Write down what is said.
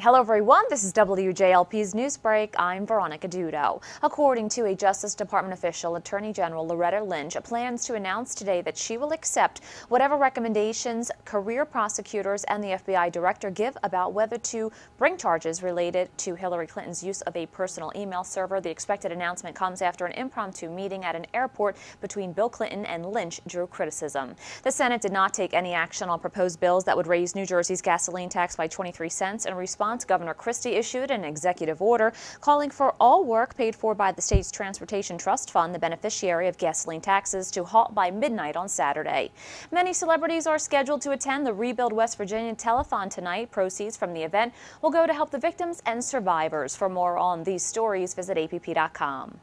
Hello everyone, this is WJLP's Newsbreak. I'm Veronica Dudo. According to a Justice Department official, Attorney General Loretta Lynch plans to announce today that she will accept whatever recommendations career prosecutors and the FBI director give about whether to bring charges related to Hillary Clinton's use of a personal email server. The expected announcement comes after an impromptu meeting at an airport between Bill Clinton and Lynch drew criticism. The Senate did not take any action on proposed bills that would raise New Jersey's gasoline tax by 23 cents in response. Governor Christie issued an executive order calling for all work paid for by the state's Transportation Trust Fund, the beneficiary of gasoline taxes, to halt by midnight on Saturday. Many celebrities are scheduled to attend the Rebuild West Virginia Telethon tonight. Proceeds from the event will go to help the victims and survivors. For more on these stories, visit app.com.